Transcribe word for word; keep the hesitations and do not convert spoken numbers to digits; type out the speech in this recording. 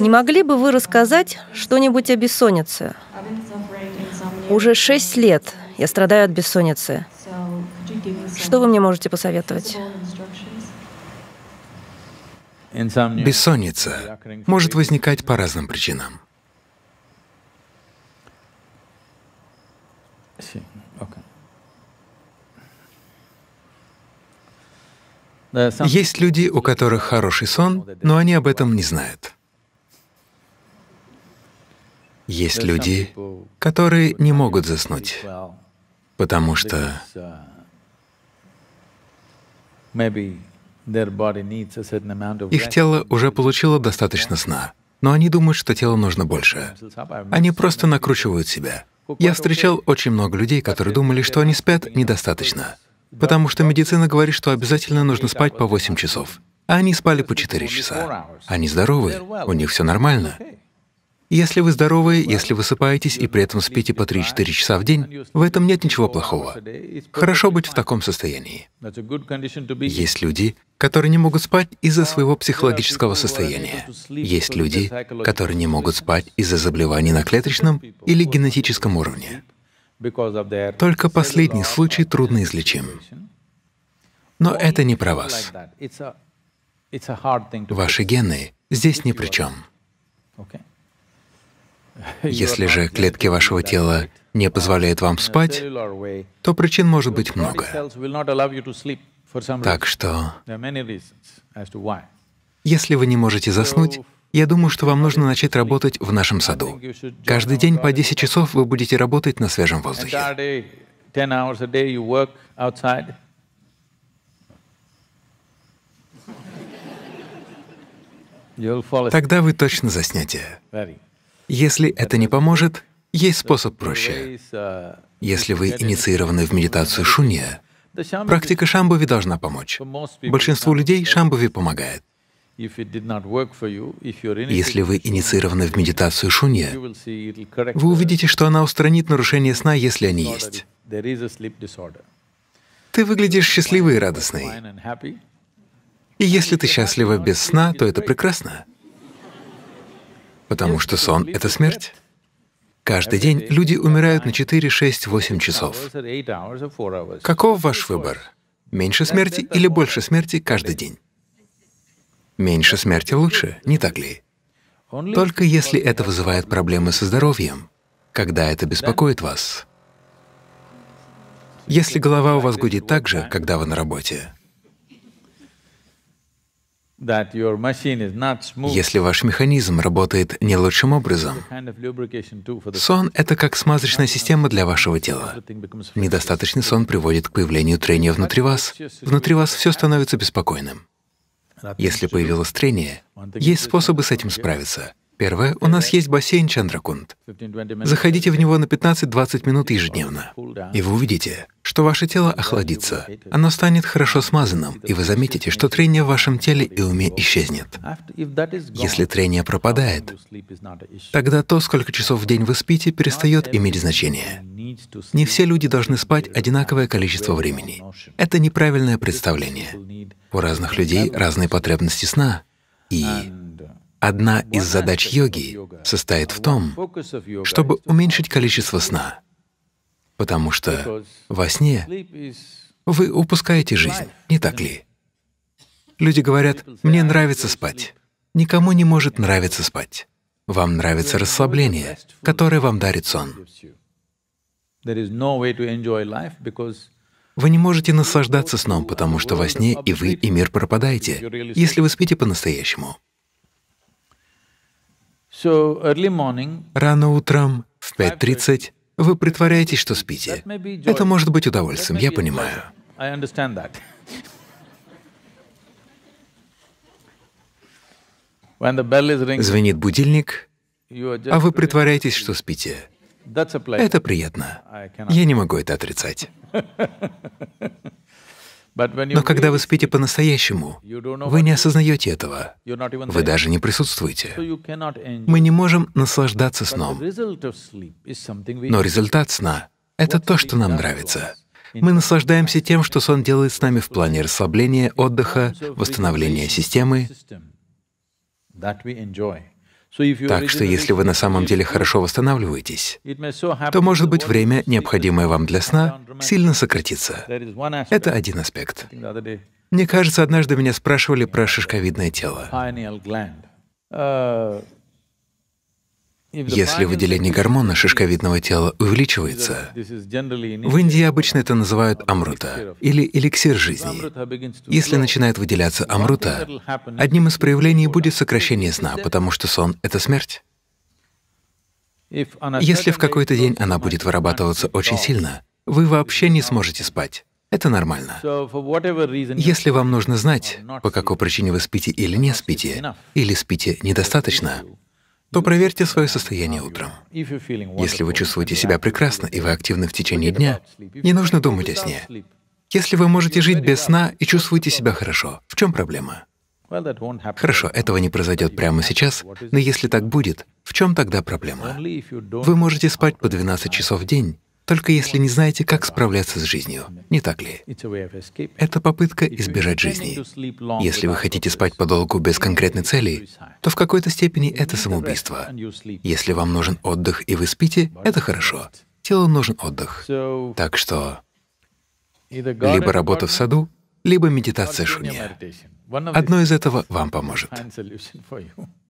Не могли бы вы рассказать что-нибудь о бессоннице? Уже шесть лет я страдаю от бессонницы. Что вы мне можете посоветовать? Бессонница может возникать по разным причинам. Есть люди, у которых хороший сон, но они об этом не знают. Есть люди, которые не могут заснуть, потому что их тело уже получило достаточно сна, но они думают, что телу нужно больше. Они просто накручивают себя. Я встречал очень много людей, которые думали, что они спят недостаточно, потому что медицина говорит, что обязательно нужно спать по восемь часов, а они спали по четыре часа. Они здоровы, у них все нормально. Если вы здоровы, если высыпаетесь и при этом спите по три-четыре часа в день, в этом нет ничего плохого. Хорошо быть в таком состоянии. Есть люди, которые не могут спать из-за своего психологического состояния. Есть люди, которые не могут спать из-за заболеваний на клеточном или генетическом уровне. Только последний случай трудноизлечим. Но это не про вас. Ваши гены здесь ни при чем. Если же клетки вашего тела не позволяют вам спать, то причин может быть много. Так что, если вы не можете заснуть, я думаю, что вам нужно начать работать в нашем саду. Каждый день по десять часов вы будете работать на свежем воздухе. Тогда вы точно заснете. Если это не поможет, есть способ проще. Если вы инициированы в медитацию шунья, практика Шамбхави должна помочь. Большинству людей Шамбхави помогает. Если вы инициированы в медитацию шунья, вы увидите, что она устранит нарушения сна, если они есть. Ты выглядишь счастливой и радостной. И если ты счастлива без сна, то это прекрасно. Потому что сон — это смерть. Каждый день люди умирают на четыре, шесть, восемь часов. Каков ваш выбор? Меньше смерти или больше смерти каждый день? Меньше смерти лучше, не так ли? Только если это вызывает проблемы со здоровьем, когда это беспокоит вас. Если голова у вас гудит так же, когда вы на работе, если ваш механизм работает не лучшим образом, сон — это как смазочная система для вашего тела. Недостаточный сон приводит к появлению трения внутри вас. Внутри вас все становится беспокойным. Если появилось трение, есть способы с этим справиться. Первое — у нас есть бассейн Чандракунд. Заходите в него на пятнадцать-двадцать минут ежедневно, и вы увидите, что ваше тело охладится, оно станет хорошо смазанным, и вы заметите, что трение в вашем теле и уме исчезнет. Если трение пропадает, тогда то, сколько часов в день вы спите, перестает иметь значение. Не все люди должны спать одинаковое количество времени. Это неправильное представление. У разных людей разные потребности сна, и… Одна из задач йоги состоит в том, чтобы уменьшить количество сна, потому что во сне вы упускаете жизнь, не так ли? Люди говорят, «Мне нравится спать». Никому не может нравиться спать. Вам нравится расслабление, которое вам дарит сон. Вы не можете наслаждаться сном, потому что во сне и вы, и мир пропадаете, если вы спите по-настоящему. Рано утром, в пять тридцать, вы притворяетесь, что спите. Это может быть удовольствием, я понимаю. Звенит будильник, а вы притворяетесь, что спите. Это приятно. Я не могу это отрицать. Но когда вы спите по-настоящему, вы не осознаете этого, вы даже не присутствуете. Мы не можем наслаждаться сном. Но результат сна — это то, что нам нравится. Мы наслаждаемся тем, что сон делает с нами в плане расслабления, отдыха, восстановления системы. Так что если вы на самом деле хорошо восстанавливаетесь, то, может быть, время, необходимое вам для сна, сильно сократится. Это один аспект. Мне кажется, однажды меня спрашивали про шишковидное тело. Если выделение гормона шишковидного тела увеличивается, в Индии обычно это называют амрута или эликсир жизни. Если начинает выделяться амрута, одним из проявлений будет сокращение сна, потому что сон — это смерть. Если в какой-то день она будет вырабатываться очень сильно, вы вообще не сможете спать. Это нормально. Если вам нужно знать, по какой причине вы спите или не спите, или спите недостаточно, то проверьте свое состояние утром. Если вы чувствуете себя прекрасно и вы активны в течение дня, не нужно думать о сне. Если вы можете жить без сна и чувствуете себя хорошо, в чем проблема? Хорошо, этого не произойдет прямо сейчас, но если так будет, в чем тогда проблема? Вы можете спать по двенадцать часов в день, только если не знаете, как справляться с жизнью, не так ли? Это попытка избежать жизни. Если вы хотите спать подолгу без конкретной цели, то в какой-то степени это самоубийство. Если вам нужен отдых и вы спите, это хорошо. Телу нужен отдых. Так что либо работа в саду, либо медитация шунья. Одно из этого вам поможет.